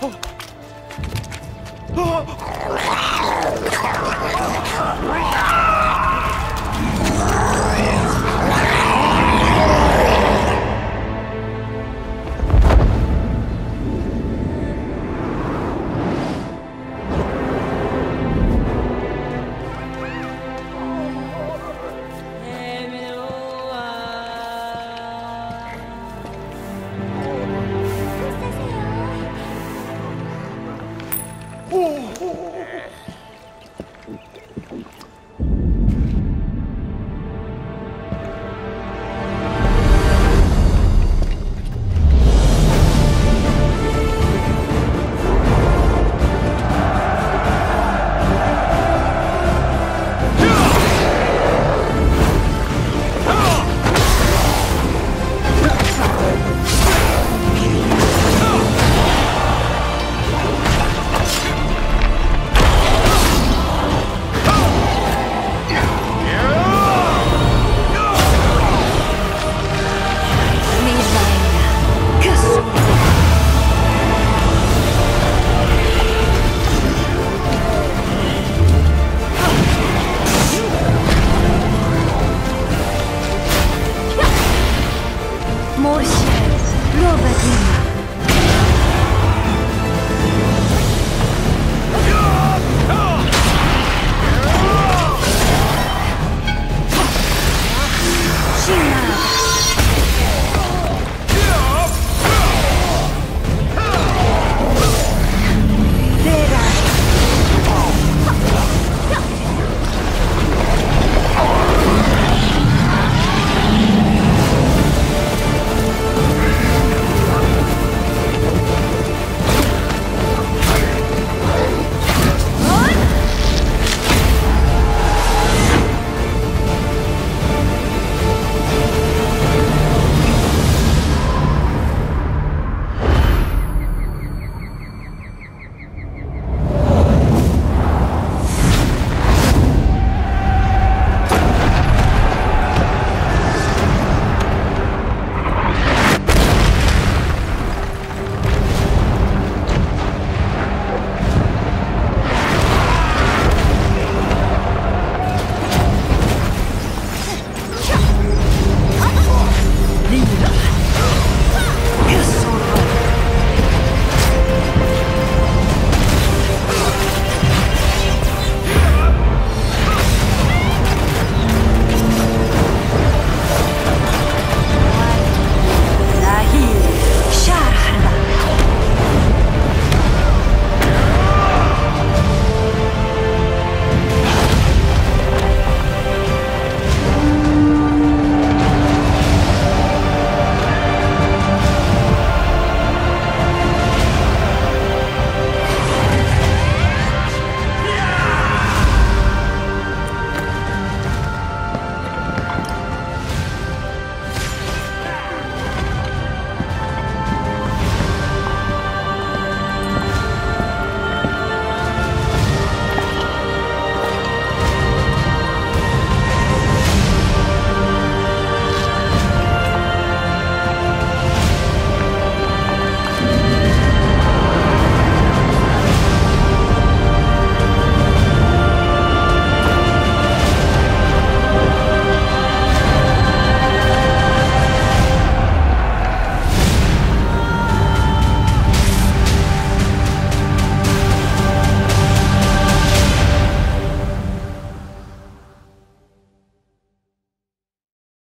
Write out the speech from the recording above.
哦。